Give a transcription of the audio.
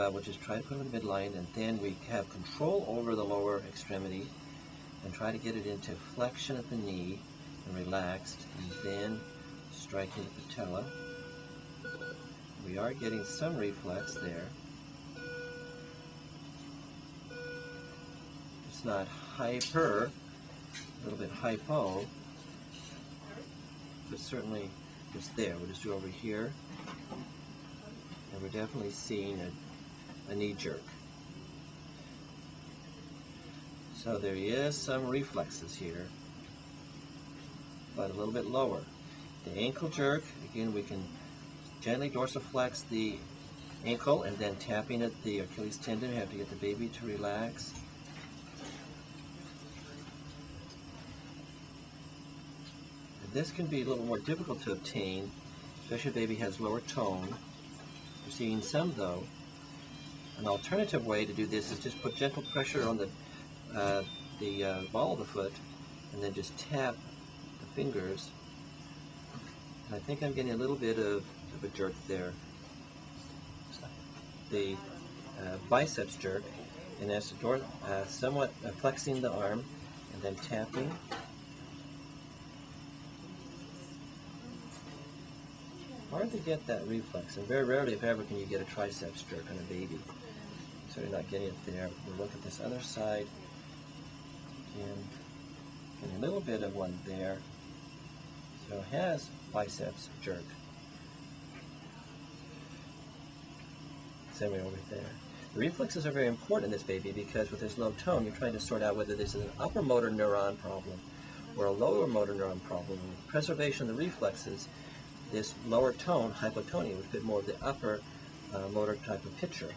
clavicle, which is try to put them in the midline, and then we have control over the lower extremity and try to get it into flexion at the knee and relaxed, and then striking the patella. We are getting some reflex there. It's not hyper, a little bit hypo, but certainly it's there. We'll just do over here, and we're definitely seeing a knee jerk. So there is some reflexes here, but a little bit lower. The ankle jerk, again, we can gently dorsiflex the ankle and then tapping at the Achilles tendon. You have to get the baby to relax. And this can be a little more difficult to obtain, especially if baby has lower tone. We're seeing some though. An alternative way to do this is just put gentle pressure on the ball of the foot and then just tap the fingers. And I think I'm getting a little bit of a jerk there. The biceps jerk, and that's somewhat flexing the arm and then tapping. Hard to get that reflex, and very rarely, if ever, can you get a triceps jerk on a baby. So you're not getting it there. We'll look at this other side. Again, getting a little bit of one there. So it has biceps jerk. Same way over there. The reflexes are very important in this baby because with this low tone, you're trying to sort out whether this is an upper motor neuron problem or a lower motor neuron problem. With preservation of the reflexes, this lower tone, hypotonia, would fit more of the upper motor type of picture.